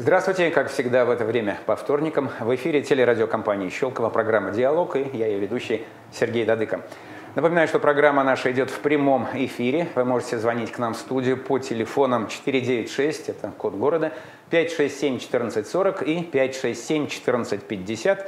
Здравствуйте, как всегда в это время по вторникам. В эфире телерадиокомпании «Щёлкова» программа «Диалог» и я ее ведущий Сергей Дадыка. Напоминаю, что программа наша идет в прямом эфире. Вы можете звонить к нам в студию по телефонам 496, это код города, 567-1440 и 567-1450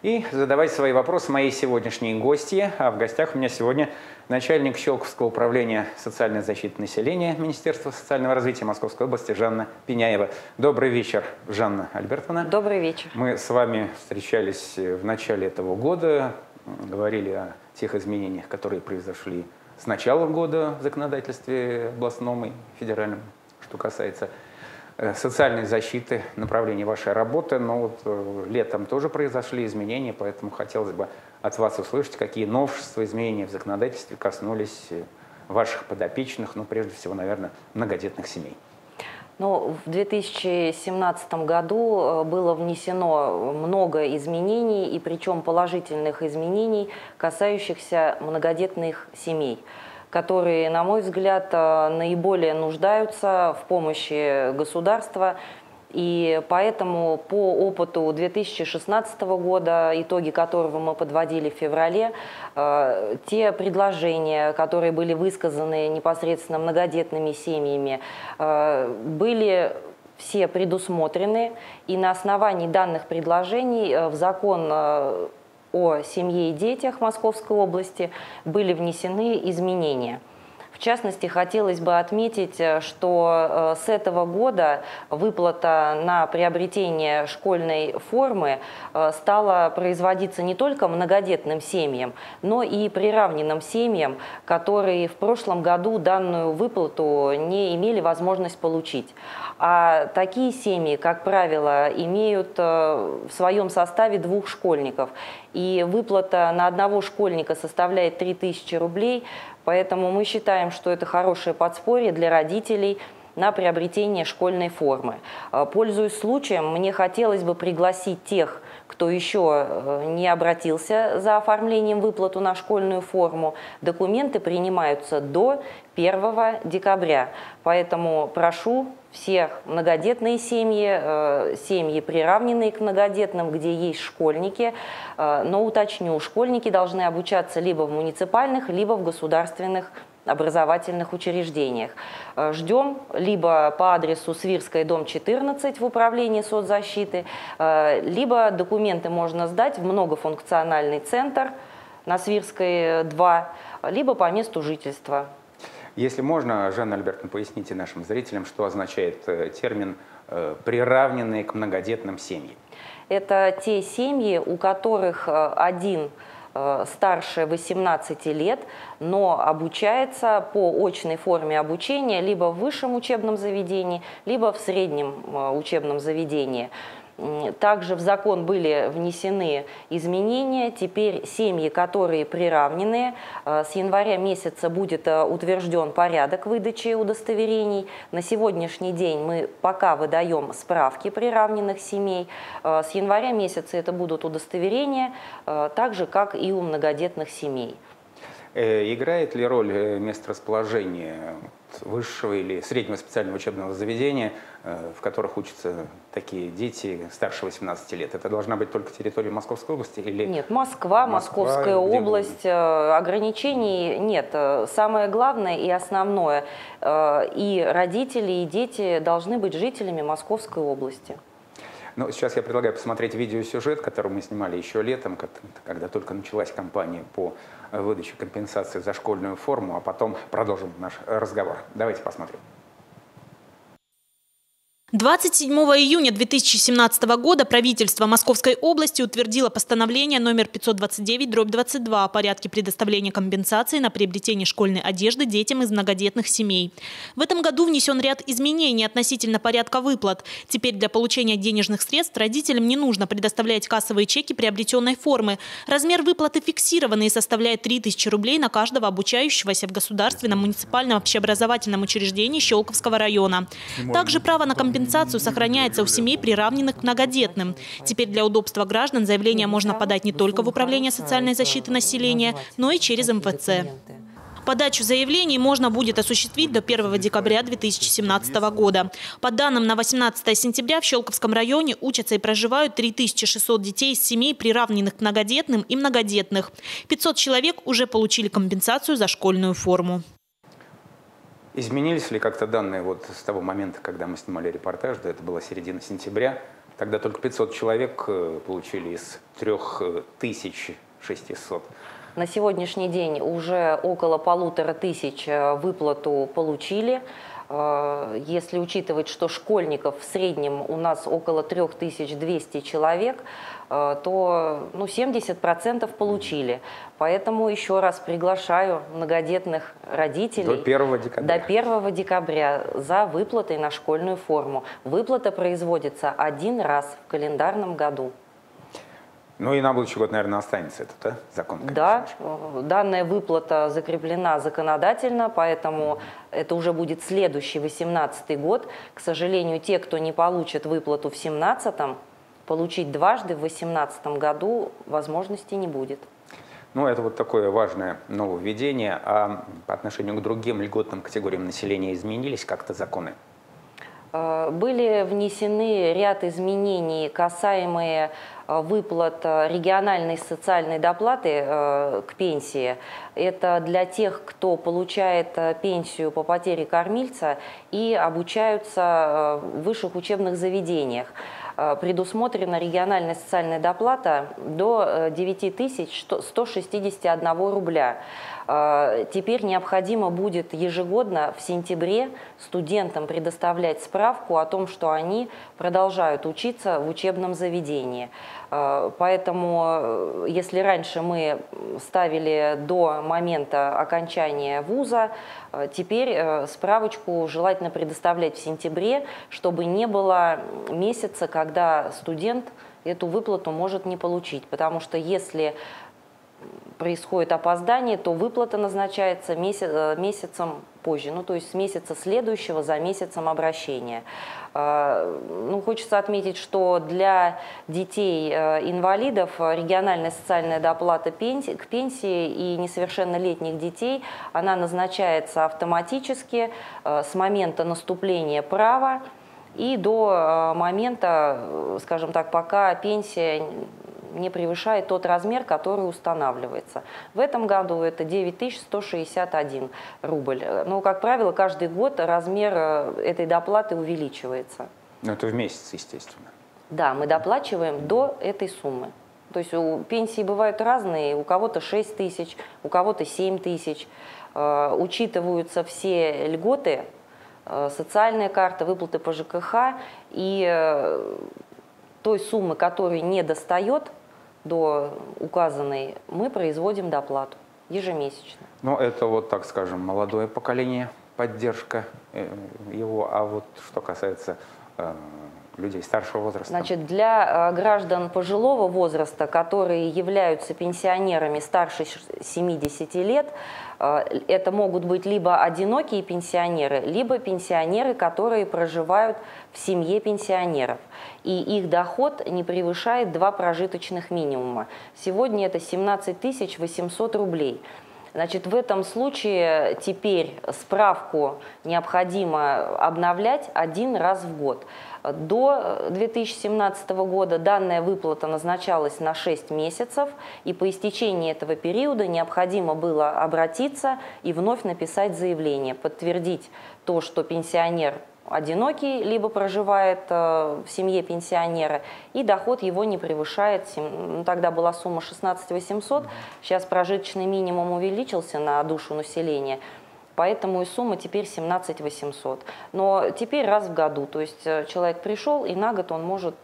и задавать свои вопросы моей сегодняшней гостье. А в гостях у меня сегодня начальник Щёлковского управления социальной защиты населения Министерства социального развития Московской области Жанна Пиняева. Добрый вечер, Жанна Альбертовна. Добрый вечер. Мы с вами встречались в начале этого года, говорили о тех изменениях, которые произошли с начала года в законодательстве областном и федеральном, что касается социальной защиты, направления вашей работы. Но вот летом тоже произошли изменения, поэтому хотелось бы от вас услышать, какие новшества, изменения в законодательстве коснулись ваших подопечных, ну, прежде всего, наверное, многодетных семей. Ну, в 2017 году было внесено много изменений, и причем положительных изменений, касающихся многодетных семей, которые, на мой взгляд, наиболее нуждаются в помощи государства. И поэтому по опыту 2016 года, итоги которого мы подводили в феврале, те предложения, которые были высказаны непосредственно многодетными семьями, были все предусмотрены. И на основании данных предложений в закон о семье и детях Московской области были внесены изменения. В частности, хотелось бы отметить, что с этого года выплата на приобретение школьной формы стала производиться не только многодетным семьям, но и приравненным семьям, которые в прошлом году данную выплату не имели возможность получить. А такие семьи, как правило, имеют в своем составе двух школьников. И выплата на одного школьника составляет 3000 рублей. Поэтому мы считаем, что это хорошее подспорье для родителей на приобретение школьной формы. Пользуясь случаем, мне хотелось бы пригласить тех, кто еще не обратился за оформлением выплаты на школьную форму. Документы принимаются до 1 декабря. Поэтому прошу всех многодетные семьи, семьи, приравненные к многодетным, где есть школьники. Но уточню, школьники должны обучаться либо в муниципальных, либо в государственных образовательных учреждениях. Ждем либо по адресу Свирская, дом 14 в управлении соцзащиты, либо документы можно сдать в многофункциональный центр на Свирской 2, либо по месту жительства. Если можно, Жанна Альбертовна, поясните нашим зрителям, что означает термин «приравненные к многодетным семьям». Это те семьи, у которых один старше 18 лет, но обучается по очной форме обучения либо в высшем учебном заведении, либо в среднем учебном заведении. Также в закон были внесены изменения. Теперь семьи, которые приравнены, с января месяца будет утвержден порядок выдачи удостоверений. На сегодняшний день мы пока выдаем справки приравненных семей. С января месяца это будут удостоверения, так же, как и у многодетных семей. Играет ли роль месторасположение высшего или среднего специального учебного заведения, в которых учатся такие дети старше 18 лет? Это должна быть только территория Московской области? Или... Нет, Москва, Московская область, ограничений нет. Самое главное и основное, и родители, и дети должны быть жителями Московской области. Ну, сейчас я предлагаю посмотреть видеосюжет, который мы снимали еще летом, когда только началась кампания по выдаче компенсации за школьную форму, а потом продолжим наш разговор. Давайте посмотрим. 27 июня 2017 года правительство Московской области утвердило постановление номер 529/22 о порядке предоставления компенсации на приобретение школьной одежды детям из многодетных семей. В этом году внесен ряд изменений относительно порядка выплат. Теперь для получения денежных средств родителям не нужно предоставлять кассовые чеки приобретенной формы. Размер выплаты фиксированный и составляет 3000 рублей на каждого обучающегося в государственном муниципальном общеобразовательном учреждении Щелковского района. Также право на компенсацию сохраняется у семей, приравненных к многодетным. Теперь для удобства граждан заявление можно подать не только в Управление социальной защиты населения, но и через МФЦ. Подачу заявлений можно будет осуществить до 1 декабря 2017 года. По данным на 18 сентября в Щёлковском районе учатся и проживают 3600 детей из семей, приравненных к многодетным и многодетных. 500 человек уже получили компенсацию за школьную форму. Изменились ли как-то данные вот с того момента, когда мы снимали репортаж, да, это была середина сентября, тогда только 500 человек получили из 3600. На сегодняшний день уже около 1500 выплату получили. Если учитывать, что школьников в среднем у нас около 3200 человек, то 70% получили. Поэтому еще раз приглашаю многодетных родителей до 1 декабря за выплатой на школьную форму. Выплата производится один раз в календарном году. Ну и на будущий год, наверное, останется этот, да, закон? Конечно. Да, данная выплата закреплена законодательно, поэтому это уже будет следующий 18-й год. К сожалению, те, кто не получит выплату в 17-м, получить дважды в 18-м году возможности не будет. Ну, это вот такое важное нововведение. А по отношению к другим льготным категориям населения изменились как-то законы? Были внесены ряд изменений, касаемые выплат региональной социальной доплаты к пенсии. Это для тех, кто получает пенсию по потере кормильца и обучаются в высших учебных заведениях. Предусмотрена региональная социальная доплата до 9161 рубля. Теперь необходимо будет ежегодно в сентябре студентам предоставлять справку о том, что они продолжают учиться в учебном заведении. Поэтому, если раньше мы ставили до момента окончания вуза, теперь справочку желательно предоставлять в сентябре, чтобы не было месяца, когда студент эту выплату может не получить. Потому что если происходит опоздание, то выплата назначается месяцем позже, то есть с месяца следующего за месяцем обращения. Хочется отметить, что для детей-инвалидов региональная социальная доплата к пенсии и несовершеннолетних детей, она назначается автоматически с момента наступления права и до момента, скажем так, пока пенсия не превышает тот размер, который устанавливается. В этом году это 9161 рубль. Но, как правило, каждый год размер этой доплаты увеличивается. Но это в месяц, естественно. Да, мы доплачиваем до этой суммы. То есть у пенсии бывают разные, у кого-то 6 тысяч, у кого-то 7 тысяч. Учитываются все льготы, социальная карта, выплаты по ЖКХ и той суммы, которой не достает до указанной, мы производим доплату ежемесячно. Ну, это вот, так скажем, молодое поколение, поддержка его. А вот что касается людей старшего возраста. Значит, для граждан пожилого возраста, которые являются пенсионерами старше 70 лет, это могут быть либо одинокие пенсионеры, либо пенсионеры, которые проживают в семье пенсионеров. И их доход не превышает 2 прожиточных минимума. Сегодня это 17 800 рублей. Значит, в этом случае теперь справку необходимо обновлять один раз в год. До 2017 года данная выплата назначалась на 6 месяцев, и по истечении этого периода необходимо было обратиться и вновь написать заявление, подтвердить то, что пенсионер одинокий, либо проживает в семье пенсионера, и доход его не превышает. Тогда была сумма 16 800, сейчас прожиточный минимум увеличился на душу населения, поэтому и сумма теперь 17 800. Но теперь раз в году, то есть человек пришел, и на год он может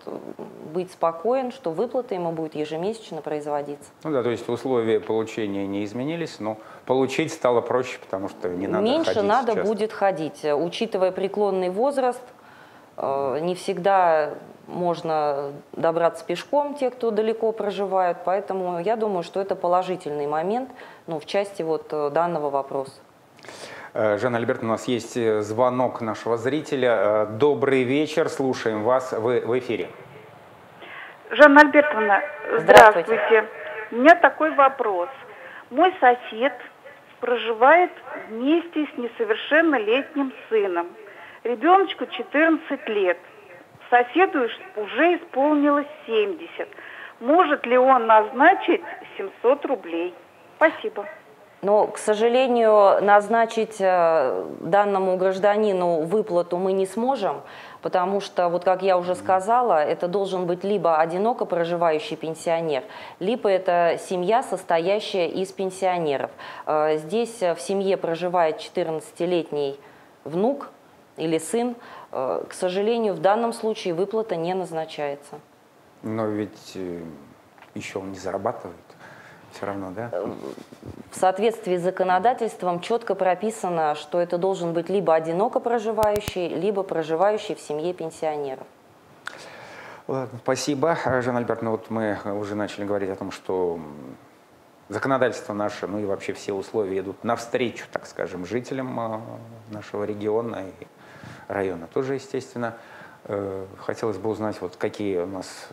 быть спокоен, что выплата ему будет ежемесячно производиться. Ну да, то есть условия получения не изменились, но получить стало проще, потому что не надо ходить. Меньше надо будет ходить. Учитывая преклонный возраст, не всегда можно добраться пешком, те, кто далеко проживают. Поэтому я думаю, что это положительный момент в части данного вопроса. Жанна Альбертовна, у нас есть звонок нашего зрителя. Добрый вечер, слушаем вас, вы в эфире. Жанна Альбертовна, здравствуйте. У меня такой вопрос. Мой сосед проживает вместе с несовершеннолетним сыном. Ребеночку 14 лет. Соседу уже исполнилось 70. Может ли он назначить 700 рублей? Спасибо. Но, к сожалению, назначить данному гражданину выплату мы не сможем, потому что, вот как я уже сказала, это должен быть либо одиноко проживающий пенсионер, либо это семья, состоящая из пенсионеров. Здесь в семье проживает 14-летний внук или сын. К сожалению, в данном случае выплата не назначается. Но ведь еще он не зарабатывает. Все равно, да? В соответствии с законодательством четко прописано, что это должен быть либо одиноко проживающий, либо проживающий в семье пенсионеров. Ладно, спасибо, Жанна Альбертовна. Вот мы уже начали говорить о том, что законодательство наше, ну и вообще все условия идут навстречу, так скажем, жителям нашего региона и района тоже, естественно. Хотелось бы узнать, вот какие у нас...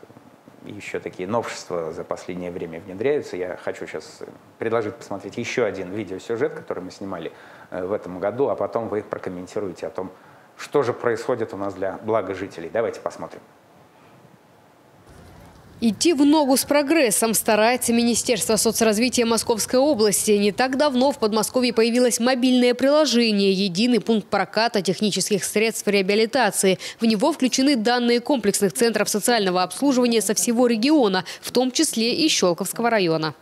еще такие новшества за последнее время внедряются. Я хочу сейчас предложить посмотреть еще один видеосюжет, который мы снимали в этом году, а потом вы их прокомментируете о том, что же происходит у нас для блага жителей. Давайте посмотрим. Идти в ногу с прогрессом старается Министерство соцразвития Московской области. Не так давно в Подмосковье появилось мобильное приложение «Единый пункт проката технических средств реабилитации». В него включены данные комплексных центров социального обслуживания со всего региона, в том числе и Щёлковского района.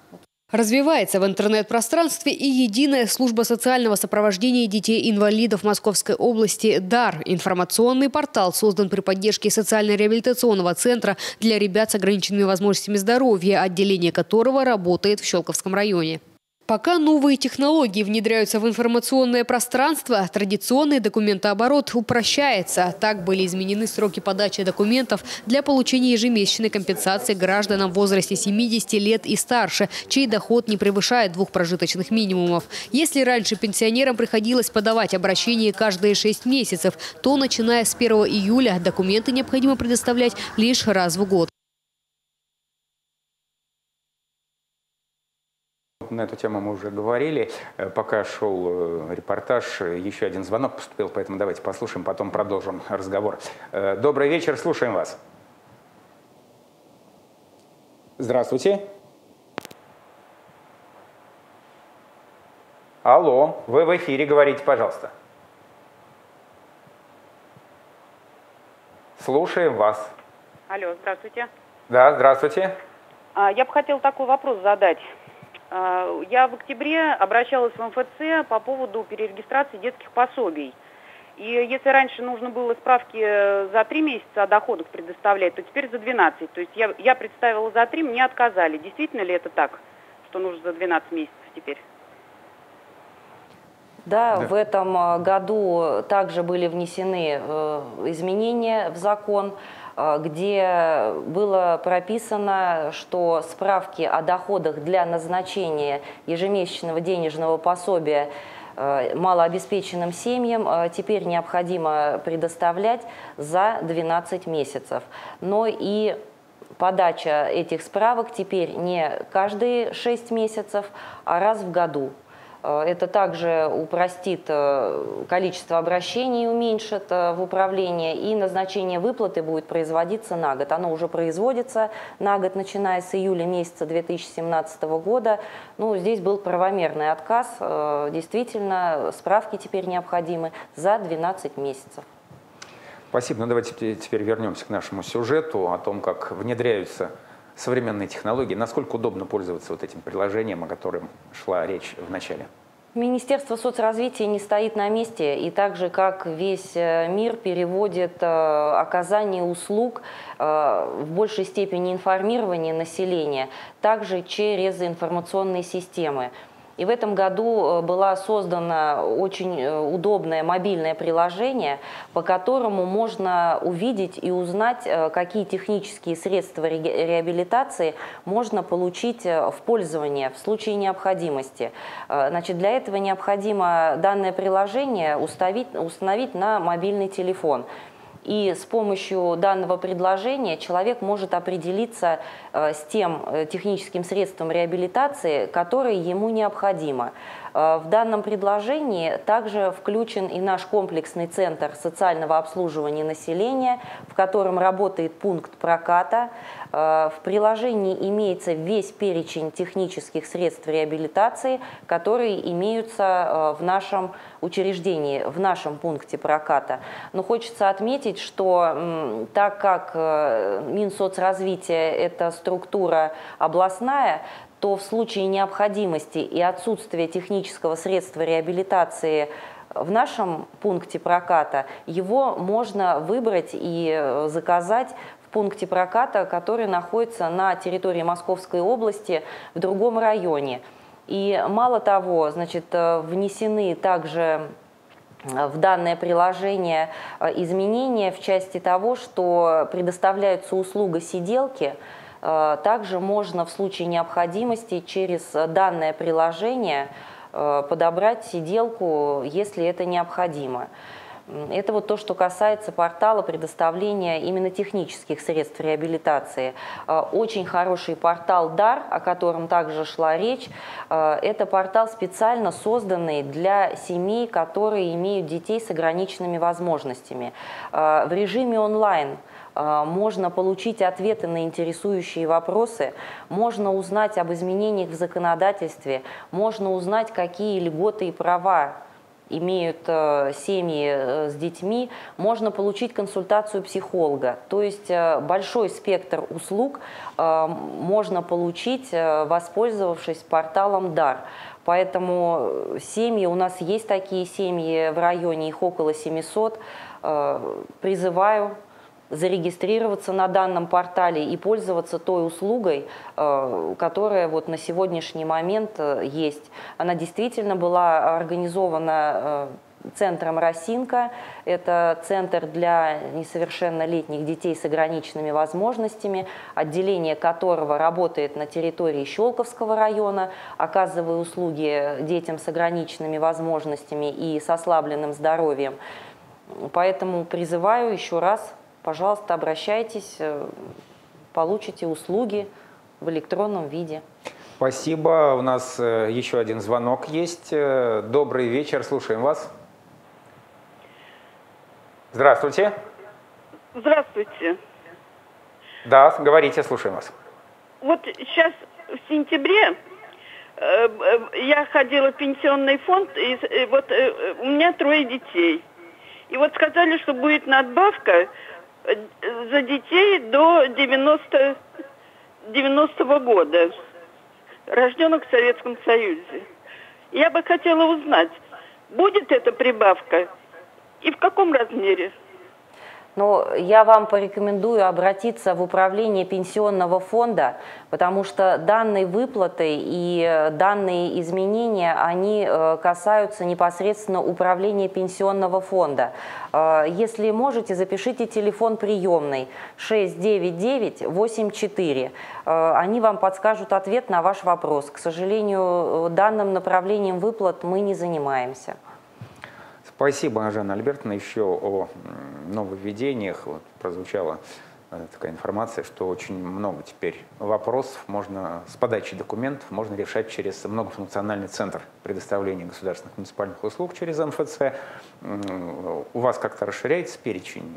Развивается в интернет-пространстве и единая служба социального сопровождения детей-инвалидов Московской области «ДАР». Информационный портал создан при поддержке социально-реабилитационного центра для ребят с ограниченными возможностями здоровья, отделение которого работает в Щёлковском районе. Пока новые технологии внедряются в информационное пространство, традиционный документооборот упрощается. Так были изменены сроки подачи документов для получения ежемесячной компенсации гражданам в возрасте 70 лет и старше, чей доход не превышает двух прожиточных минимумов. Если раньше пенсионерам приходилось подавать обращение каждые 6 месяцев, то, начиная с 1 июля, документы необходимо предоставлять лишь раз в год. На эту тему мы уже говорили. Пока шел репортаж, еще один звонок поступил, поэтому давайте послушаем, потом продолжим разговор. Добрый вечер, слушаем вас. Здравствуйте. Алло, вы в эфире, говорите, пожалуйста. Слушаем вас. Алло, здравствуйте. Да, здравствуйте. Я бы хотела такой вопрос задать. Я в октябре обращалась в МФЦ по поводу перерегистрации детских пособий. И если раньше нужно было справки за 3 месяца о доходах предоставлять, то теперь за 12. То есть я представила за 3, мне отказали. Действительно ли это так, что нужно за 12 месяцев теперь? Да, в этом году также были внесены изменения в закон, где было прописано, что справки о доходах для назначения ежемесячного денежного пособия малообеспеченным семьям теперь необходимо предоставлять за 12 месяцев. Но и подача этих справок теперь не каждые 6 месяцев, а раз в году. Это также упростит количество обращений, уменьшит в управлении, и назначение выплаты будет производиться на год. Оно уже производится на год, начиная с июля месяца 2017 года. Ну, здесь был правомерный отказ. Действительно, справки теперь необходимы за 12 месяцев. Спасибо. Ну, давайте теперь вернемся к нашему сюжету о том, как внедряются современные технологии, насколько удобно пользоваться вот этим приложением, о котором шла речь в начале? Министерство соцразвития не стоит на месте, и так же, как весь мир, переводит оказание услуг в большей степени информирование населения, также через информационные системы. И в этом году было создано очень удобное мобильное приложение, по которому можно увидеть и узнать, какие технические средства реабилитации можно получить в пользование в случае необходимости. Значит, для этого необходимо данное приложение установить на мобильный телефон. И с помощью данного предложения человек может определиться с тем техническим средством реабилитации, которое ему необходимо. В данном предложении также включен и наш комплексный центр социального обслуживания населения, в котором работает пункт проката. В приложении имеется весь перечень технических средств реабилитации, которые имеются в нашем учреждении, в нашем пункте проката. Но хочется отметить, что так как Минсоцразвитие – это структура областная, то в случае необходимости и отсутствия технического средства реабилитации в нашем пункте проката его можно выбрать и заказать в пункте проката, который находится на территории Московской области в другом районе. И мало того, значит, внесены также в данное приложение изменения в части того, что предоставляется услуга сиделки. Также можно в случае необходимости через данное приложение подобрать сиделку, если это необходимо. Это вот то, что касается портала предоставления именно технических средств реабилитации. Очень хороший портал ДАР, о котором также шла речь. Это портал, специально созданный для семей, которые имеют детей с ограниченными возможностями. В режиме онлайн можно получить ответы на интересующие вопросы, можно узнать об изменениях в законодательстве, можно узнать, какие льготы и права имеют семьи с детьми, можно получить консультацию психолога. То есть большой спектр услуг можно получить, воспользовавшись порталом ДАР. Поэтому семьи, у нас есть такие семьи в районе, их около 700, призываю зарегистрироваться на данном портале и пользоваться той услугой, которая вот на сегодняшний момент есть. Она действительно была организована центром «Росинка». Это центр для несовершеннолетних детей с ограниченными возможностями, отделение которого работает на территории Щёлковского района, оказывая услуги детям с ограниченными возможностями и с ослабленным здоровьем. Поэтому призываю еще раз, пожалуйста, обращайтесь, получите услуги в электронном виде. Спасибо. У нас еще один звонок есть. Добрый вечер, слушаем вас. Здравствуйте. Здравствуйте. Да, говорите, слушаем вас. Вот сейчас в сентябре я ходила в пенсионный фонд, и вот у меня 3 детей. И вот сказали, что будет надбавка за детей до 90-го года, рожденных в Советском Союзе. Я бы хотела узнать, будет эта прибавка и в каком размере? Но я вам порекомендую обратиться в управление пенсионного фонда, потому что данные выплаты и данные изменения, они касаются непосредственно управления пенсионного фонда. Если можете, запишите телефон приемной 69984. Они вам подскажут ответ на ваш вопрос. К сожалению, данным направлением выплат мы не занимаемся. Спасибо, Жанна Альбертовна. Еще о нововведениях вот прозвучала такая информация, что очень много теперь вопросов можно с подачи документов можно решать через многофункциональный центр предоставления государственных муниципальных услуг, через МФЦ. У вас как-то расширяется перечень,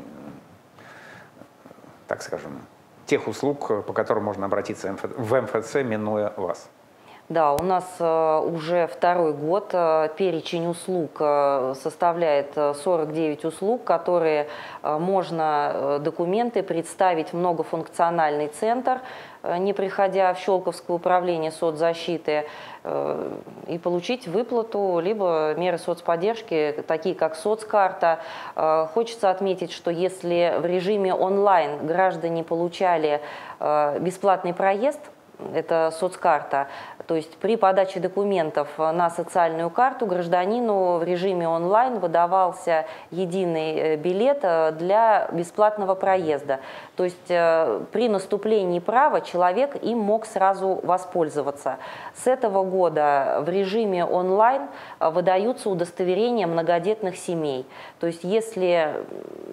так скажем, тех услуг, по которым можно обратиться в МФЦ, минуя вас? Да, у нас уже 2-й год перечень услуг составляет 49 услуг, которые можно документы представить в многофункциональный центр, не приходя в Щёлковское управление соцзащиты, и получить выплату, либо меры соцподдержки, такие как соцкарта. Хочется отметить, что если в режиме онлайн граждане получали бесплатный проезд, это соцкарта. То есть при подаче документов на социальную карту гражданину в режиме онлайн выдавался единый билет для бесплатного проезда. То есть при наступлении права человек им мог сразу воспользоваться. С этого года в режиме онлайн выдаются удостоверения многодетных семей. То есть если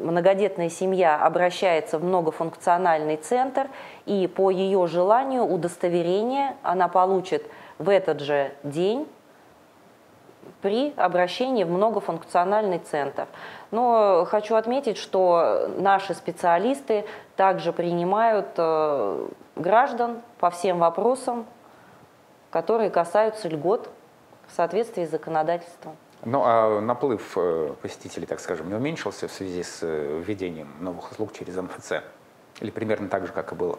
многодетная семья обращается в многофункциональный центр, и по ее желанию удостоверение она получит в этот же день при обращении в многофункциональный центр. Но хочу отметить, что наши специалисты также принимают граждан по всем вопросам, которые касаются льгот в соответствии с законодательством. Ну, а наплыв посетителей, так скажем, не уменьшился в связи с введением новых услуг через МФЦ? Или примерно так же, как и было?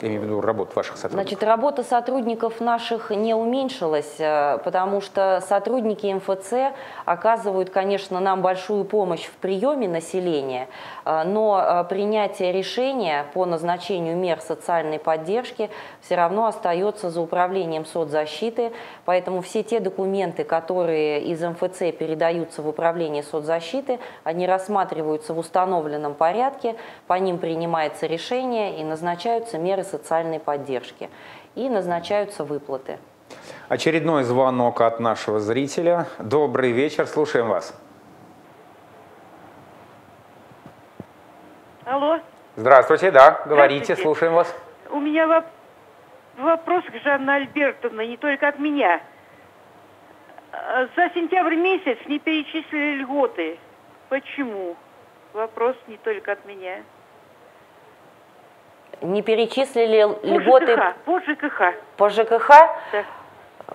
Я имею в виду работу ваших сотрудников. Значит, работа сотрудников наших не уменьшилась, потому что сотрудники МФЦ оказывают, конечно, нам большую помощь в приеме населения, но принятие решения по назначению мер социальной поддержки все равно остается за управлением соцзащиты, поэтому все те документы, которые из МФЦ передаются в управление соцзащиты, они рассматриваются в установленном порядке, по ним принимается решение и назначаются меры социальной поддержки и назначаются выплаты. Очередной звонок от нашего зрителя. Добрый вечер, слушаем вас. Алло. Здравствуйте, да, здравствуйте. Говорите, слушаем вас. У меня вопрос к Жанне Альбертовне, не только от меня. За сентябрь месяц не перечислили льготы. Почему? Вопрос не только от меня. Не перечислили льготы по ЖКХ. По ЖКХ? Да.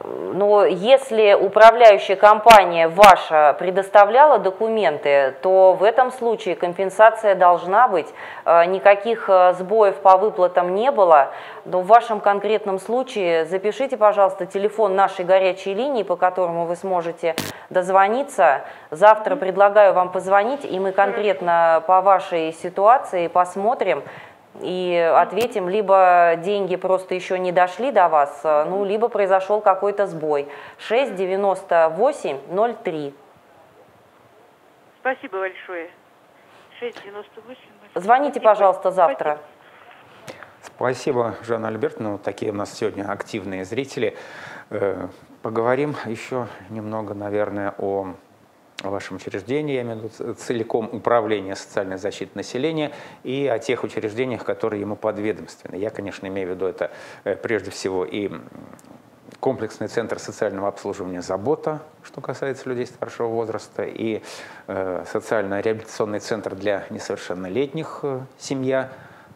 Но если управляющая компания ваша предоставляла документы, то в этом случае компенсация должна быть. Никаких сбоев по выплатам не было. Но в вашем конкретном случае запишите, пожалуйста, телефон нашей горячей линии, по которому вы сможете дозвониться. Завтра предлагаю вам позвонить, и мы конкретно по вашей ситуации посмотрим и ответим, либо деньги просто еще не дошли до вас, ну, либо произошел какой-то сбой. 69803. Спасибо большое. 69803. Звоните, пожалуйста, завтра. Спасибо, Жанна Альбертовна. Вот такие у нас сегодня активные зрители. Поговорим еще немного, наверное, о вашем учреждении, я имею в виду целиком управление социальной защиты населения, и о тех учреждениях, которые ему подведомственны. Я, конечно, имею в виду это прежде всего и комплексный центр социального обслуживания «Забота», что касается людей старшего возраста, и социально-реабилитационный центр для несовершеннолетних «Семья»,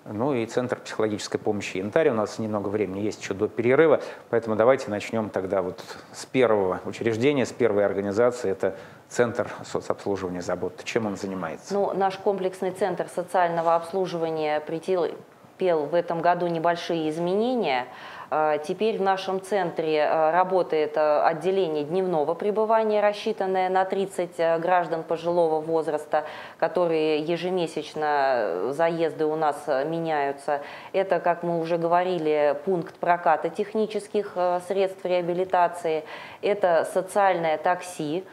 ну и центр психологической помощи «Янтарь». У нас немного времени есть еще до перерыва, поэтому давайте начнем тогда вот с первого учреждения, с первой организации. Это центр соцобслуживания «Забота». Чем он занимается? Ну, наш комплексный центр социального обслуживания претерпел в этом году небольшие изменения. Теперь в нашем центре работает отделение дневного пребывания, рассчитанное на 30 граждан пожилого возраста, которые ежемесячно заезды у нас меняются. Это, как мы уже говорили, пункт проката технических средств реабилитации, это социальное такси.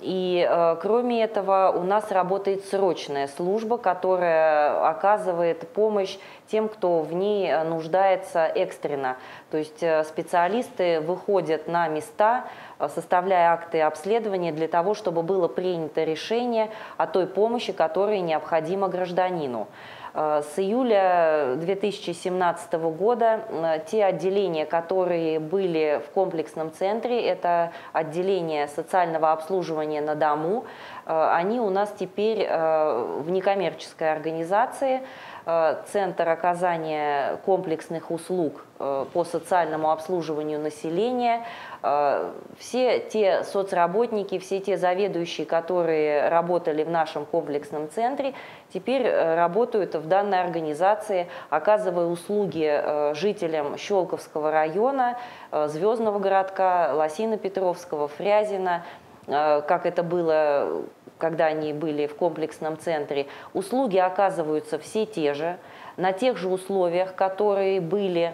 И кроме этого у нас работает срочная служба, которая оказывает помощь тем, кто в ней нуждается экстренно. То есть специалисты выходят на места, составляя акты обследования для того, чтобы было принято решение о той помощи, которая необходима гражданину. С июля 2017 года те отделения, которые были в комплексном центре, это отделение социального обслуживания на дому, они у нас теперь в некоммерческой организации, Центр оказания комплексных услуг по социальному обслуживанию населения. Все те соцработники, все те заведующие, которые работали в нашем комплексном центре, теперь работают в данной организации, оказывая услуги жителям Щёлковского района, Звездного городка, Лосино-Петровского, Фрязино, как это было, когда они были в комплексном центре. Услуги оказываются все те же, на тех же условиях, которые были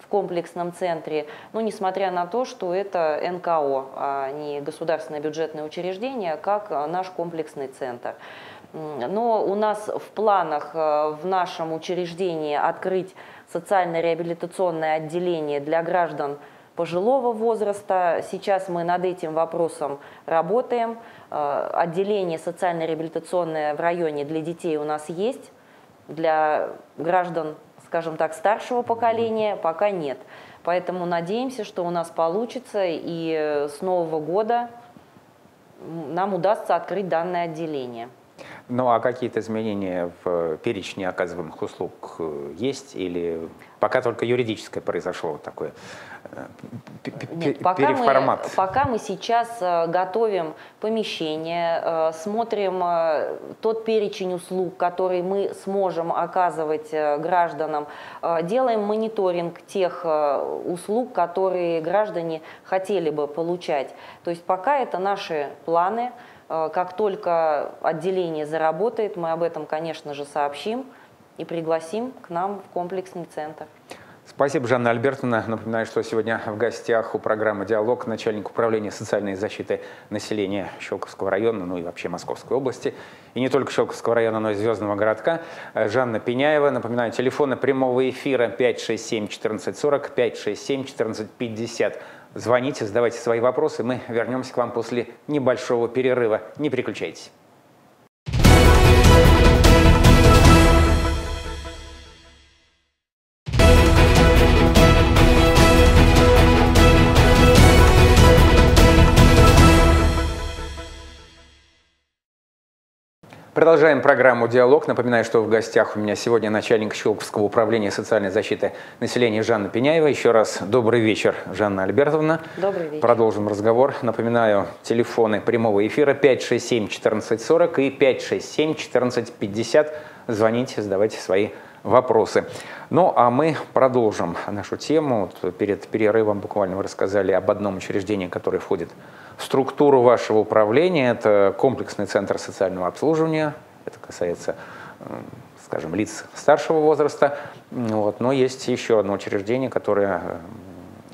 в комплексном центре, но несмотря на то, что это НКО, а не государственное бюджетное учреждение, как наш комплексный центр. Но у нас в планах в нашем учреждении открыть социально-реабилитационное отделение для граждан пожилого возраста. Сейчас мы над этим вопросом работаем. Отделение социально-реабилитационное в районе для детей у нас есть, для граждан, скажем так, старшего поколения пока нет. Поэтому надеемся, что у нас получится, и с Нового года нам удастся открыть данное отделение. Ну а какие-то изменения в перечне оказываемых услуг есть? Или пока только юридическое произошло такое переформат? Пока мы сейчас готовим помещение, смотрим тот перечень услуг, который мы сможем оказывать гражданам, делаем мониторинг тех услуг, которые граждане хотели бы получать. То есть пока это наши планы. Как только отделение заработает, мы об этом, конечно же, сообщим и пригласим к нам в комплексный центр. Спасибо, Жанна Альбертовна. Напоминаю, что сегодня в гостях у программы «Диалог» начальник управления социальной защиты населения Щёлковского района, ну и вообще Московской области, и не только Щёлковского района, но и Звездного городка, Жанна Пиняева. Напоминаю, телефоны прямого эфира 567-1440, 567-1450. Звоните, задавайте свои вопросы, мы вернемся к вам после небольшого перерыва. Не переключайтесь. Продолжаем программу «Диалог». Напоминаю, что в гостях у меня сегодня начальник Щёлковского управления социальной защиты населения Жанна Пиняева. Еще раз добрый вечер, Жанна Альбертовна. Добрый вечер. Продолжим разговор. Напоминаю, телефоны прямого эфира 567-1440 и 567-1450. Звоните, задавайте свои вопросы. Ну, а мы продолжим нашу тему. Перед перерывом буквально вы рассказали об одном учреждении, которое входит в структуру вашего управления. Это комплексный центр социального обслуживания. Это касается, скажем, лиц старшего возраста. Вот. Но есть еще одно учреждение, которое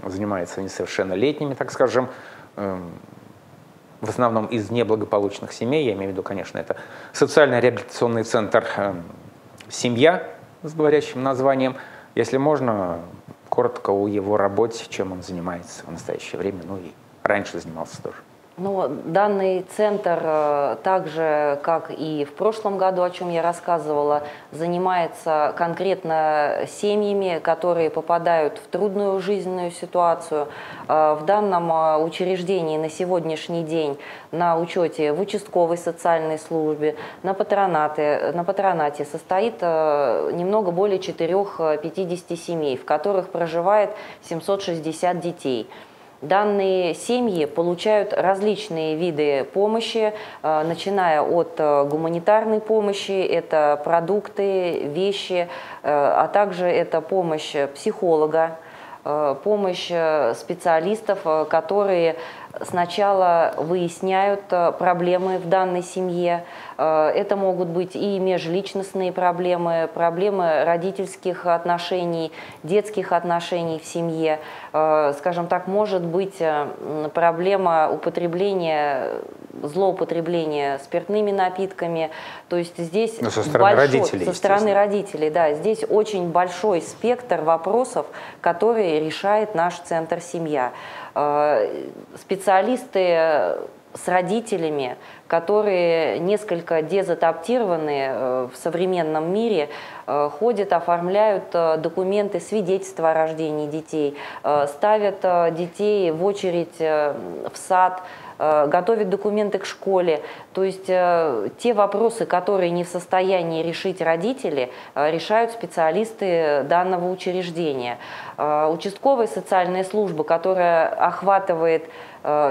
занимается несовершеннолетними, так скажем, в основном из неблагополучных семей. Я имею в виду, конечно, это социально-реабилитационный центр «Семья», с говорящим названием. Если можно, коротко о его работе, чем он занимается в настоящее время, ну и раньше занимался тоже. Ну, данный центр, так же, как и в прошлом году, о чем я рассказывала, занимается конкретно семьями, которые попадают в трудную жизненную ситуацию. В данном учреждении на сегодняшний день на учете в участковой социальной службе, на патронате состоит немного более 450 семей, в которых проживает 760 детей. Данные семьи получают различные виды помощи, начиная от гуманитарной помощи, это продукты, вещи, а также это помощь психолога, помощь специалистов, которые сначала выясняют проблемы в данной семье. Это могут быть и межличностные проблемы, проблемы родительских отношений, детских отношений в семье. Скажем так, может быть проблема злоупотребления спиртными напитками. То есть здесь со стороны родителей, да, здесь очень большой спектр вопросов, которые решает наш центр «Семья». Специалисты с родителями, которые несколько дезадаптированы в современном мире, ходят, оформляют документы, свидетельства о рождении детей, ставят детей в очередь в сад, готовят документы к школе. То есть те вопросы, которые не в состоянии решить родители, решают специалисты данного учреждения. Участковая социальная служба, которая охватывает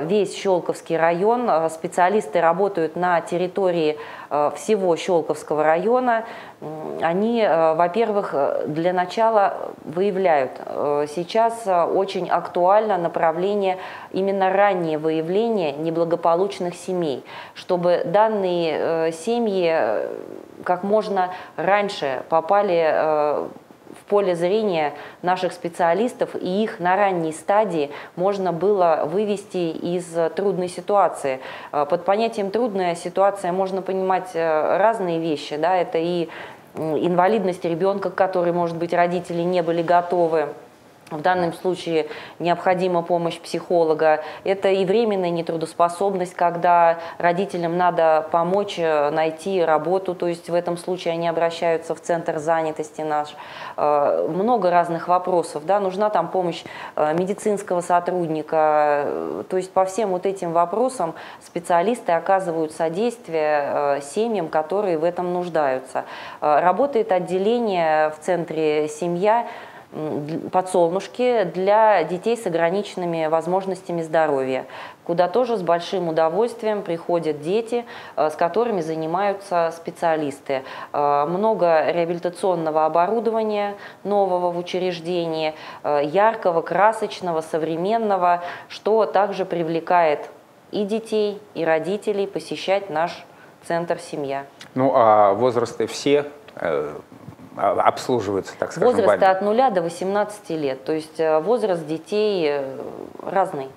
весь Щёлковский район, специалисты работают на территории всего Щёлковского района. Они, во-первых, для начала выявляют. Сейчас очень актуально направление именно раннее выявление неблагополучных семей, чтобы данные семьи как можно раньше попали в поле зрения наших специалистов, и их на ранней стадии можно было вывести из трудной ситуации. Под понятием «трудная ситуация» можно понимать разные вещи, да? Это и инвалидность ребенка, к которой, может быть, родители не были готовы, В данном случае необходима помощь психолога. Это и временная нетрудоспособность, когда родителям надо помочь найти работу, то есть в этом случае они обращаются в центр занятости наш. Много разных вопросов, да, нужна там помощь медицинского сотрудника. То есть по всем вот этим вопросам специалисты оказывают содействие семьям, которые в этом нуждаются. Работает отделение в центре «Семья», подсолнушки для детей с ограниченными возможностями здоровья, куда тоже с большим удовольствием приходят дети, с которыми занимаются специалисты. Много реабилитационного оборудования нового в учреждении, яркого, красочного, современного, что также привлекает и детей, и родителей посещать наш центр «Семья». Ну а возрасты все обслуживаются, так сказать? Возраст от 0 до 18 лет, то есть возраст детей разный.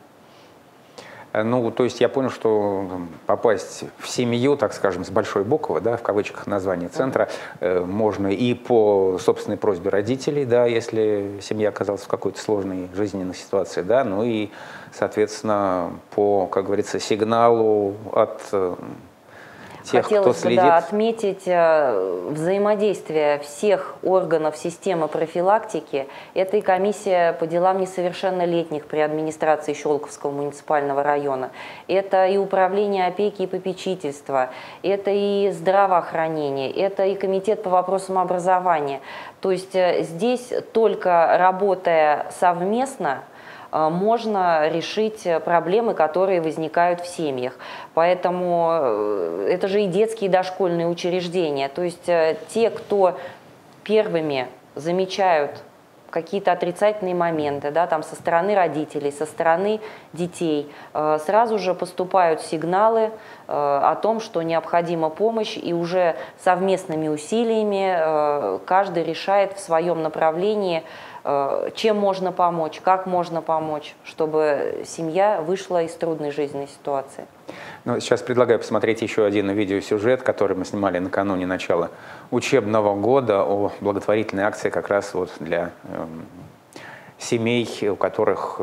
Ну, то есть я понял, что попасть в семью, так скажем, с большой буквы, да, в кавычках название центра, можно и по собственной просьбе родителей, да, если семья оказалась в какой-то сложной жизненной ситуации, да, ну и, соответственно, по, как говорится, сигналу от... Хотелось бы, да, отметить взаимодействие всех органов системы профилактики. Это и комиссия по делам несовершеннолетних при администрации Щёлковского муниципального района. Это и управление опеки и попечительства. Это и здравоохранение. Это и комитет по вопросам образования. То есть здесь, только работая совместно, можно решить проблемы, которые возникают в семьях. Поэтому это же и детские, и дошкольные учреждения. То есть те, кто первыми замечают какие-то отрицательные моменты, да, там, со стороны родителей, со стороны детей, сразу же поступают сигналы о том, что необходима помощь, и уже совместными усилиями каждый решает в своем направлении, чем можно помочь, как можно помочь, чтобы семья вышла из трудной жизненной ситуации. Ну, сейчас предлагаю посмотреть еще один видеосюжет, который мы снимали накануне начала учебного года, о благотворительной акции как раз вот для семей, у которых,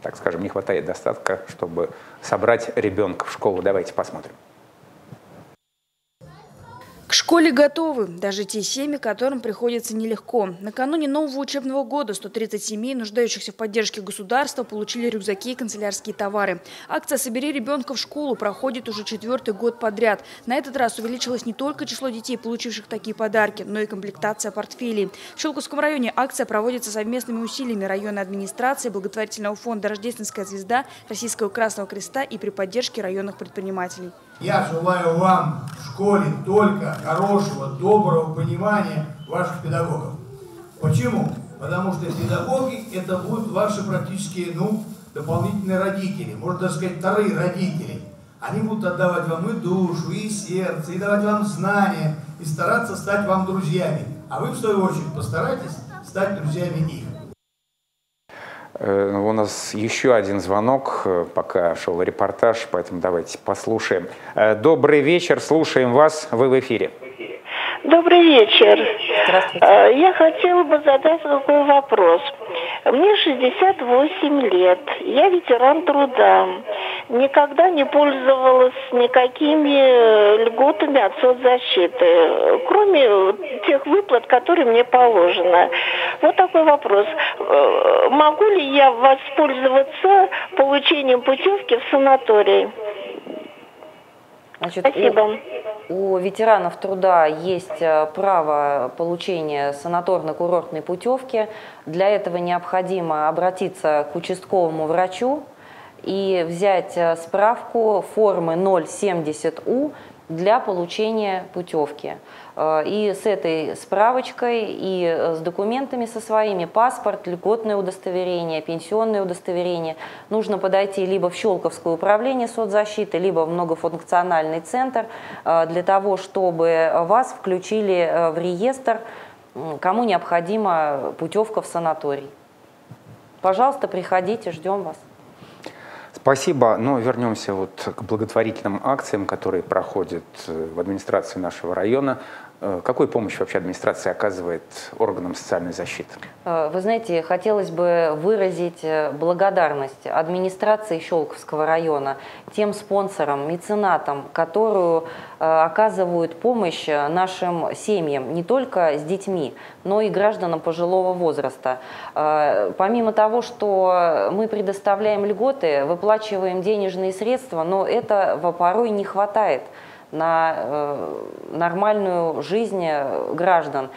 так скажем, не хватает достатка, чтобы собрать ребенка в школу. Давайте посмотрим. В школе готовы даже те семьи, которым приходится нелегко. Накануне нового учебного года 130 семей, нуждающихся в поддержке государства, получили рюкзаки и канцелярские товары. Акция «Собери ребенка в школу» проходит уже 4-й год подряд. На этот раз увеличилось не только число детей, получивших такие подарки, но и комплектация портфелей. В Щёлковском районе акция проводится совместными усилиями районной администрации, благотворительного фонда «Рождественская звезда», Российского Красного Креста и при поддержке районных предпринимателей. Я желаю вам в школе только хорошего, доброго понимания ваших педагогов. Почему? Потому что педагоги – это будут ваши практически, ну, дополнительные родители, можно даже сказать, вторые родители. Они будут отдавать вам и душу, и сердце, и давать вам знания, и стараться стать вам друзьями. А вы, в свою очередь, постарайтесь стать друзьями их. У нас еще один звонок, пока шел репортаж, поэтому давайте послушаем. Добрый вечер, слушаем вас, вы в эфире. Добрый вечер. Здравствуйте. Я хотела бы задать такой вопрос. Мне 68 лет, я ветеран труда. Никогда не пользовалась никакими льготами от соцзащиты, кроме тех выплат, которые мне положено. Вот такой вопрос. Могу ли я воспользоваться получением путевки в санаторий? Значит, спасибо. У ветеранов труда есть право получения санаторно-курортной путевки. Для этого необходимо обратиться к участковому врачу и взять справку формы 070У для получения путевки. И с этой справочкой, и с документами со своими, паспорт, льготное удостоверение, пенсионное удостоверение, нужно подойти либо в Щёлковское управление соцзащиты, либо в многофункциональный центр, для того, чтобы вас включили в реестр, кому необходима путевка в санаторий. Пожалуйста, приходите, ждем вас. Спасибо. Но вернемся вот к благотворительным акциям, которые проходят в администрации нашего района. Какую помощь вообще администрация оказывает органам социальной защиты? Вы знаете, хотелось бы выразить благодарность администрации Щёлковского района, тем спонсорам, меценатам, которые оказывают помощь нашим семьям, не только с детьми, но и гражданам пожилого возраста. Помимо того, что мы предоставляем льготы, выплачиваем денежные средства, но этого порой не хватает на нормальную жизнь граждан.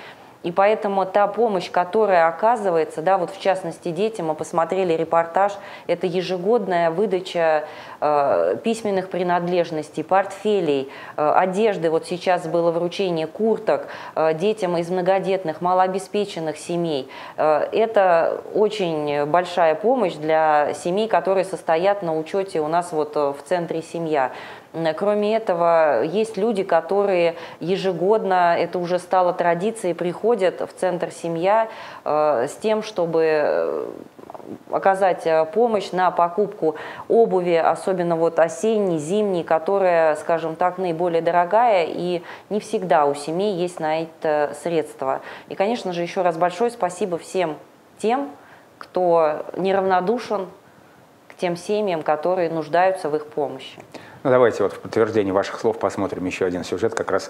И поэтому та помощь, которая оказывается, да, вот в частности детям, мы посмотрели репортаж, это ежегодная выдача письменных принадлежностей, портфелей, одежды. Вот сейчас было вручение курток детям из многодетных, малообеспеченных семей. Это очень большая помощь для семей, которые состоят на учете у нас вот в центре «Семья». Кроме этого, есть люди, которые ежегодно, это уже стало традицией, приходят в центр «Семья» с тем, чтобы оказать помощь на покупку обуви, особенно вот осенней, зимней, которая, скажем так, наиболее дорогая, и не всегда у семей есть на это средства. И, конечно же, еще раз большое спасибо всем тем, кто неравнодушен к тем семьям, которые нуждаются в их помощи. Ну, давайте вот в подтверждение ваших слов посмотрим еще один сюжет как раз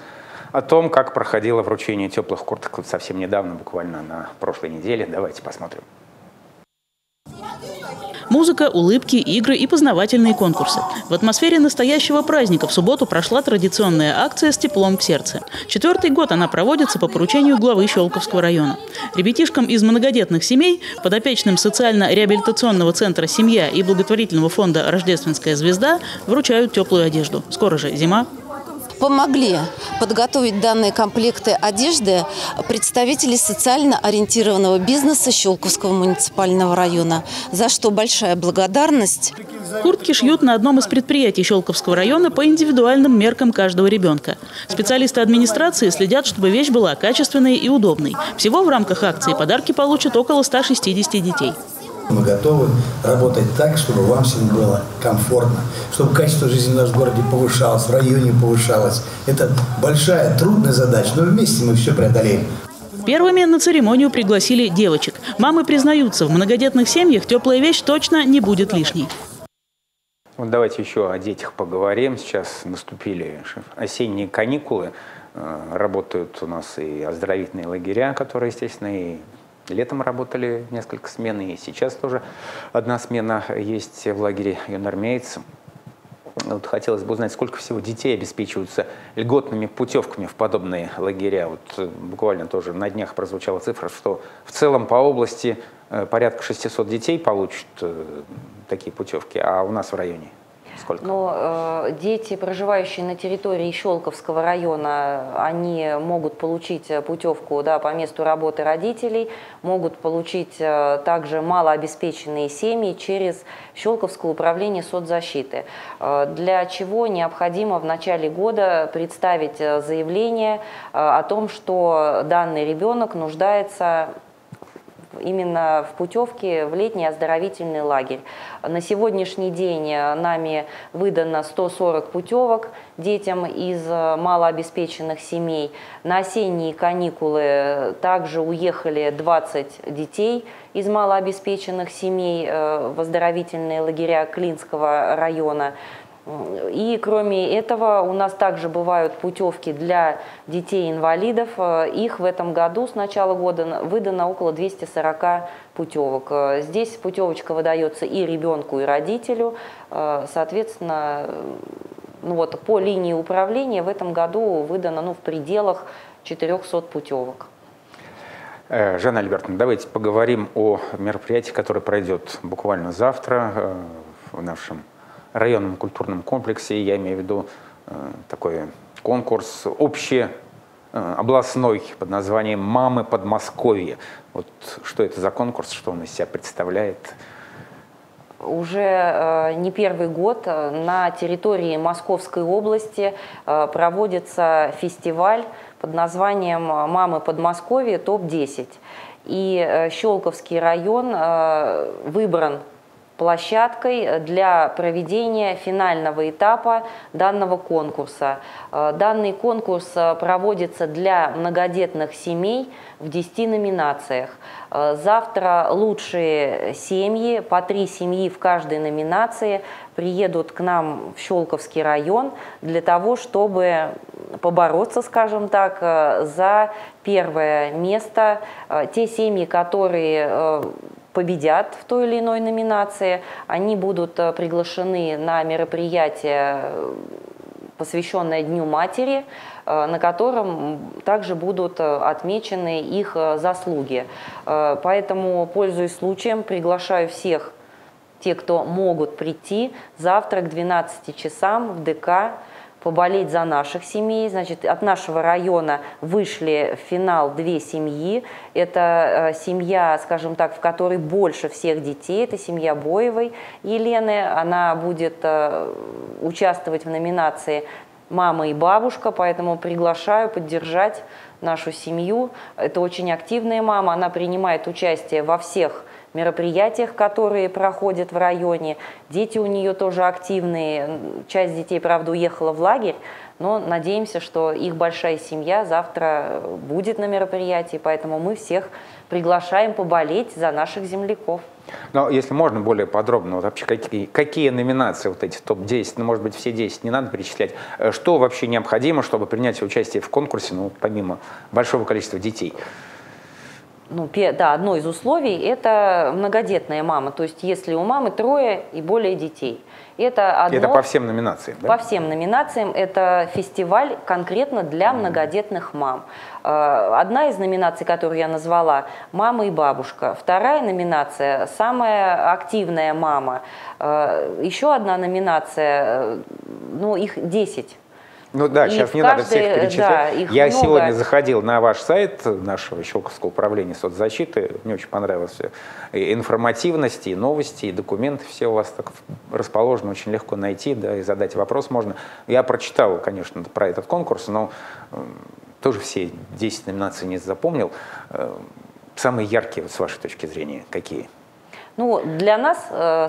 о том, как проходило вручение теплых курток совсем недавно, буквально на прошлой неделе. Давайте посмотрим. Музыка, улыбки, игры и познавательные конкурсы. В атмосфере настоящего праздника в субботу прошла традиционная акция «С теплом в сердце». Четвертый год она проводится по поручению главы Щёлковского района. Ребятишкам из многодетных семей, подопечным социально-реабилитационного центра «Семья» и благотворительного фонда «Рождественская звезда» вручают теплую одежду. Скоро же зима. Помогли подготовить данные комплекты одежды представители социально ориентированного бизнеса Щёлковского муниципального района, за что большая благодарность. Куртки шьют на одном из предприятий Щёлковского района по индивидуальным меркам каждого ребенка. Специалисты администрации следят, чтобы вещь была качественной и удобной. Всего в рамках акции подарки получат около 160 детей. Мы готовы работать так, чтобы вам всем было комфортно, чтобы качество жизни в нашем городе повышалось, в районе повышалось. Это большая, трудная задача, но вместе мы все преодолеем. Первыми на церемонию пригласили девочек. Мамы признаются, в многодетных семьях теплая вещь точно не будет лишней. Вот давайте еще о детях поговорим. Сейчас наступили осенние каникулы. Работают у нас и оздоровительные лагеря, которые, естественно, и... Летом работали несколько смен, и сейчас тоже одна смена есть в лагере юнармейцев. Вот хотелось бы узнать, сколько всего детей обеспечиваются льготными путевками в подобные лагеря. Вот буквально тоже на днях прозвучала цифра, что в целом по области порядка 600 детей получат такие путевки, а у нас в районе? Сколько? Но дети, проживающие на территории Щёлковского района, они могут получить путевку, да, по месту работы родителей, могут получить также малообеспеченные семьи через Щёлковское управление соцзащиты. Для чего необходимо в начале года представить заявление о том, что данный ребенок нуждается именно в путевке в летний оздоровительный лагерь. На сегодняшний день нами выдано 140 путевок детям из малообеспеченных семей. На осенние каникулы также уехали 20 детей из малообеспеченных семей в оздоровительные лагеря Клинского района. И кроме этого у нас также бывают путевки для детей-инвалидов. Их в этом году с начала года выдано около 240 путевок. Здесь путевочка выдается и ребенку, и родителю. Соответственно, ну вот, по линии управления в этом году выдано, ну, в пределах 400 путевок. Жанна Альбертовна, давайте поговорим о мероприятии, которое пройдет буквально завтра в нашем районном культурном комплексе, я имею в виду такой конкурс общеобластной под названием «Мамы Подмосковья». Вот что это за конкурс, что он из себя представляет? Уже не первый год на территории Московской области проводится фестиваль под названием «Мамы Подмосковья ТОП-10». И Щёлковский район выбран площадкой для проведения финального этапа данного конкурса. Данный конкурс проводится для многодетных семей в 10 номинациях. Завтра лучшие семьи, по 3 семьи в каждой номинации, приедут к нам в Щёлковский район для того, чтобы побороться, скажем так, за первое место. Те семьи, которые победят в той или иной номинации, они будут приглашены на мероприятие, посвященное Дню матери, на котором также будут отмечены их заслуги. Поэтому, пользуясь случаем, приглашаю всех, те, кто могут прийти, завтра к 12 часам в ДК поболеть за наших семей. Значит, от нашего района вышли в финал 2 семьи. Это семья, скажем так, в которой больше всех детей. Это семья Боевой Елены. Она будет участвовать в номинации «Мама и бабушка», поэтому приглашаю поддержать нашу семью. Это очень активная мама, она принимает участие во всех мероприятиях, которые проходят в районе. Дети у нее тоже активные. Часть детей, правда, уехала в лагерь, но надеемся, что их большая семья завтра будет на мероприятии, поэтому мы всех приглашаем поболеть за наших земляков. Но если можно более подробно, вот вообще какие номинации вот эти топ-10, ну, может быть, все 10 не надо перечислять, что вообще необходимо, чтобы принять участие в конкурсе, ну, помимо большого количества детей? Ну, да, одно из условий – это многодетная мама, то есть если у мамы 3 и более детей. Это по всем номинациям, да? По всем номинациям. Это фестиваль конкретно для многодетных мам. Одна из номинаций, которую я назвала, «Мама и бабушка». Вторая номинация – «Самая активная мама». Еще одна номинация, ну, их 10. Ну да, сейчас не надо всех перечислять. Я сегодня заходил на ваш сайт нашего Щёлковского управления соцзащиты. Мне очень понравилась информативность, и новости, и документы. Все у вас так расположено, очень легко найти, да, и задать вопрос можно. Я прочитал, конечно, про этот конкурс, но тоже все 10 номинаций не запомнил. Самые яркие, вот, с вашей точки зрения, какие? Ну, для нас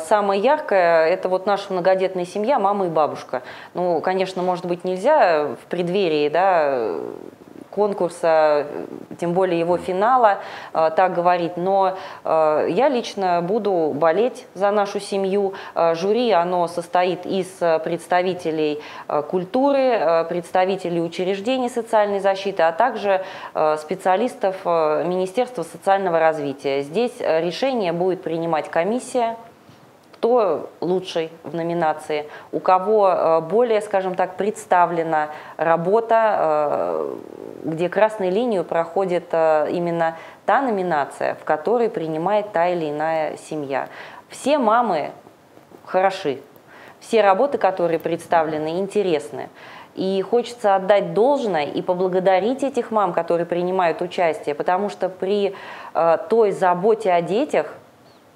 самое яркое – это вот наша многодетная семья, мама и бабушка. Ну, конечно, может быть, нельзя в преддверии, да, конкурса, тем более его финала, так говорить, но я лично буду болеть за нашу семью. Жюри, оно состоит из представителей культуры, представителей учреждений социальной защиты, а также специалистов Министерства социального развития. Здесь решение будет принимать комиссия, кто лучший в номинации, у кого более, скажем так, представлена работа, где красной линию проходит именно та номинация, в которой принимает та или иная семья. Все мамы хороши, все работы, которые представлены, интересны. И хочется отдать должное и поблагодарить этих мам, которые принимают участие, потому что при той заботе о детях,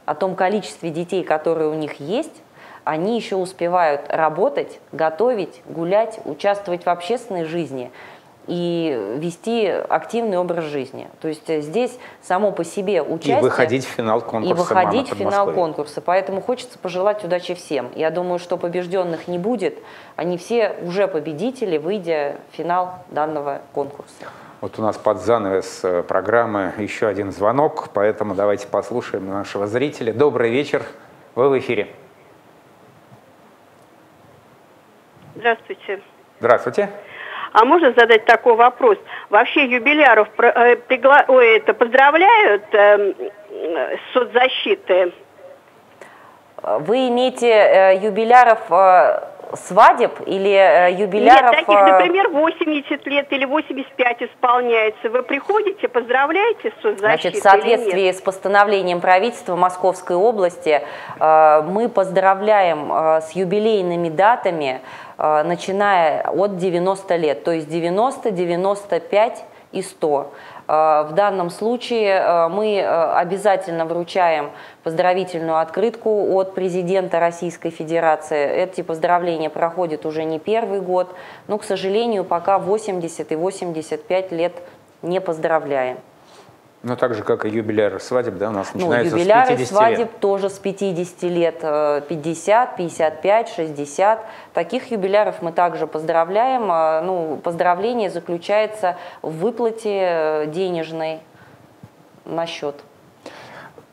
о том количестве детей, которые у них есть, они еще успевают работать, готовить, гулять, участвовать в общественной жизни и вести активный образ жизни. То есть здесь само по себе участие. И выходить в финал конкурса. И выходить в финал конкурса. Поэтому хочется пожелать удачи всем. Я думаю, что побежденных не будет. Они все уже победители, выйдя в финал данного конкурса. Вот у нас под занавес программы еще один звонок, поэтому давайте послушаем нашего зрителя. Добрый вечер, вы в эфире. Здравствуйте. Здравствуйте. А можно задать такой вопрос? Вообще юбиляров поздравляют с соцзащиты? Вы имеете юбиляров свадеб или юбиляров? Нет, таких, например, 80 лет или 85 исполняется. Вы приходите, поздравляете с соцзащитой? Значит, в соответствии с постановлением правительства Московской области мы поздравляем с юбилейными датами, начиная от 90 лет, то есть 90, 95 и 100. В данном случае мы обязательно вручаем поздравительную открытку от президента Российской Федерации. Эти поздравления проходят уже не первый год, но, к сожалению, пока 80 и 85 лет не поздравляем. Ну, так же, как и юбиляры свадеб, да, у нас начинается с 50 лет. Юбиляры свадеб тоже с 50 лет, 50, 55, 60. Таких юбиляров мы также поздравляем. Ну, поздравление заключается в выплате денежной на счет.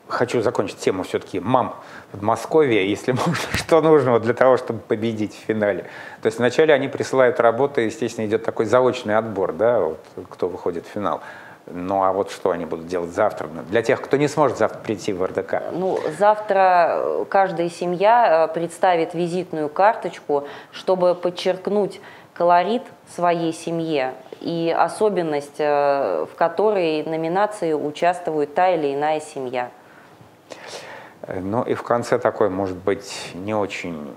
Хочу закончить тему все-таки «Мам Подмосковья», если можно, что нужно для того, чтобы победить в финале. То есть вначале они присылают работы, естественно, идет такой заочный отбор, да, вот, кто выходит в финал. Ну а вот что они будут делать завтра? Для тех, кто не сможет завтра прийти в РДК. Ну, завтра каждая семья представит визитную карточку, чтобы подчеркнуть колорит своей семье и особенность, в которой номинации участвует та или иная семья. Ну и в конце такой, может быть, не очень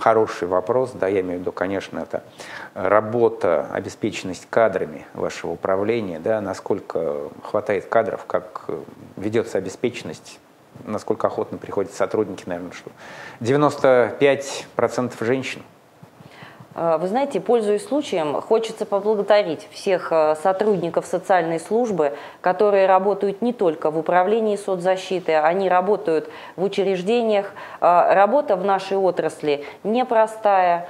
хороший вопрос, да, я имею в виду, конечно, это работа, обеспеченность кадрами вашего управления, да, насколько хватает кадров, как ведется обеспеченность, насколько охотно приходят сотрудники, наверное, что 95% женщин. Вы знаете, пользуясь случаем, хочется поблагодарить всех сотрудников социальной службы, которые работают не только в управлении соцзащиты, они работают в учреждениях. Работа в нашей отрасли непростая.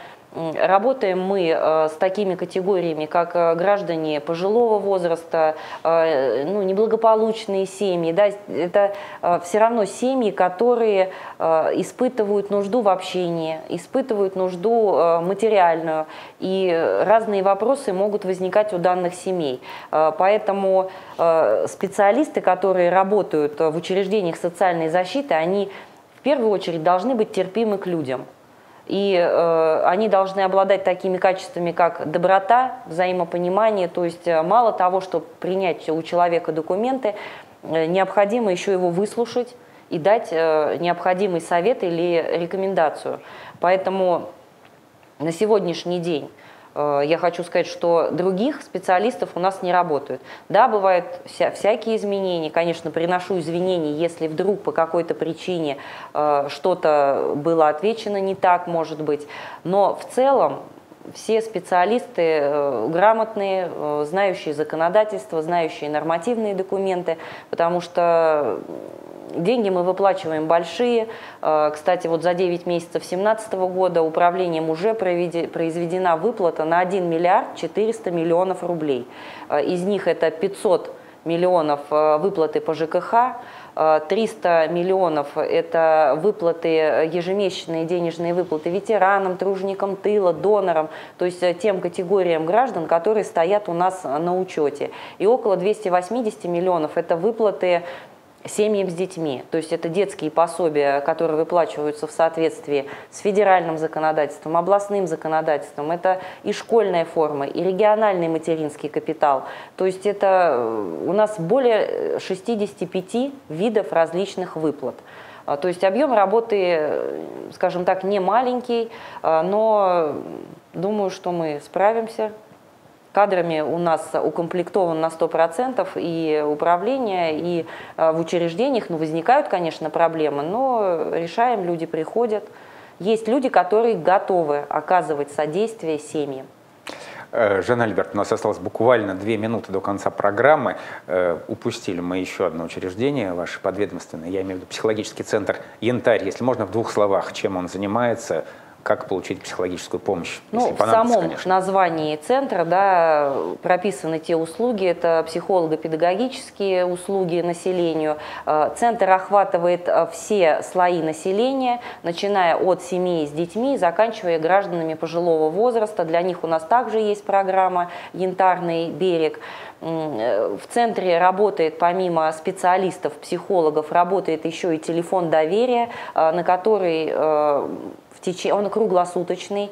Работаем мы с такими категориями, как граждане пожилого возраста, ну, неблагополучные семьи. Да, это все равно семьи, которые испытывают нужду в общении, испытывают нужду материальную. И разные вопросы могут возникать у данных семей. Поэтому специалисты, которые работают в учреждениях социальной защиты, они в первую очередь должны быть терпимы к людям. И они должны обладать такими качествами, как доброта, взаимопонимание. То есть мало того, чтобы принять у человека документы, необходимо еще его выслушать и дать необходимый совет или рекомендацию. Поэтому на сегодняшний день я хочу сказать, что других специалистов у нас не работают. Да, бывают всякие изменения. Конечно, приношу извинения, если вдруг по какой-то причине что-то было отвечено не так, может быть. Но в целом все специалисты грамотные, знающие законодательство, знающие нормативные документы, потому что деньги мы выплачиваем большие. Кстати, вот за 9 месяцев 2017 года управлением уже произведена выплата на 1 миллиард 400 миллионов рублей. Из них это 500 миллионов выплаты по ЖКХ, 300 миллионов – это выплаты, ежемесячные денежные выплаты ветеранам, труженикам тыла, донорам, то есть тем категориям граждан, которые стоят у нас на учете. И около 280 миллионов – это выплаты семьям с детьми, то есть это детские пособия, которые выплачиваются в соответствии с федеральным законодательством, областным законодательством, это и школьная форма, и региональный материнский капитал. То есть это у нас более 65 видов различных выплат. То есть объем работы, скажем так, не маленький, но думаю, что мы справимся. Кадрами у нас укомплектован на 100% и управление, и в учреждениях. Ну, возникают, конечно, проблемы, но решаем, люди приходят. Есть люди, которые готовы оказывать содействие семьям. Жанна Альбертовна, у нас осталось буквально 2 минуты до конца программы. Упустили мы еще одно учреждение, ваше подведомственное, я имею в виду психологический центр «Янтарь». Если можно, в 2 словах, чем он занимается, как получить психологическую помощь, если понадобится, конечно. Ну, в самом названии центра, да, прописаны те услуги, это психолого-педагогические услуги населению. Центр охватывает все слои населения, начиная от семей с детьми, заканчивая гражданами пожилого возраста. Для них у нас также есть программа «Янтарный берег». В центре работает, помимо специалистов, психологов, работает еще и телефон доверия, на который он круглосуточный,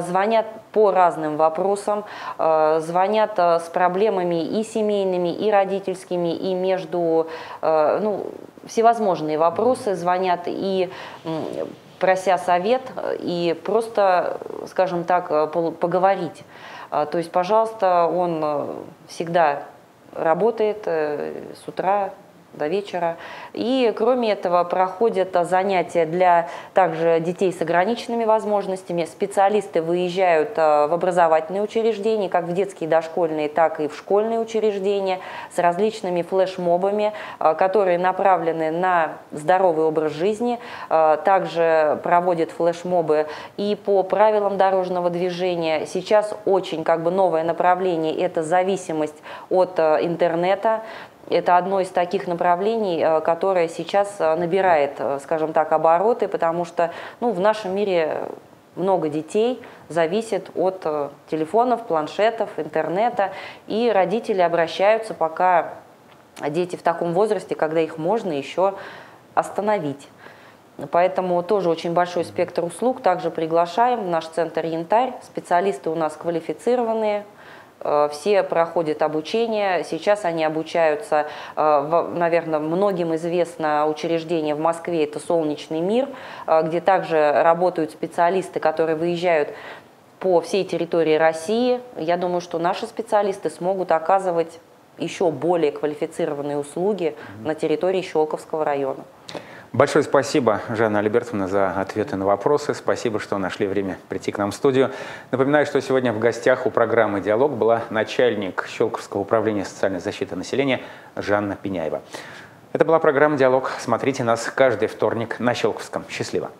звонят по разным вопросам, звонят с проблемами и семейными, и родительскими, и между, ну, всевозможные вопросы, звонят и прося совет, и просто, скажем так, поговорить. То есть, пожалуйста, он всегда работает с утра до вечера. И кроме этого проходят занятия для также детей с ограниченными возможностями. Специалисты выезжают в образовательные учреждения, как в детские дошкольные, так и в школьные учреждения, с различными флешмобами, которые направлены на здоровый образ жизни. Также проводят флешмобы и по правилам дорожного движения. Сейчас очень новое направление – это зависимость от интернета. Это одно из таких направлений, которое сейчас набирает, скажем так, обороты, потому что в нашем мире много детей зависит от телефонов, планшетов, интернета, и родители обращаются, пока дети в таком возрасте, когда их можно еще остановить. Поэтому тоже очень большой спектр услуг. Также приглашаем в наш центр «Янтарь». Специалисты у нас квалифицированные. Все проходят обучение, сейчас они обучаются, наверное, многим известно учреждение в Москве, это «Солнечный мир», где также работают специалисты, которые выезжают по всей территории России. Я думаю, что наши специалисты смогут оказывать еще более квалифицированные услуги на территории Щёлковского района. Большое спасибо, Жанна Альбертовна, за ответы на вопросы. Спасибо, что нашли время прийти к нам в студию. Напоминаю, что сегодня в гостях у программы «Диалог» была начальник Щёлковского управления социальной защиты населения Жанна Пиняева. Это была программа «Диалог». Смотрите нас каждый вторник на Щёлковском. Счастливо!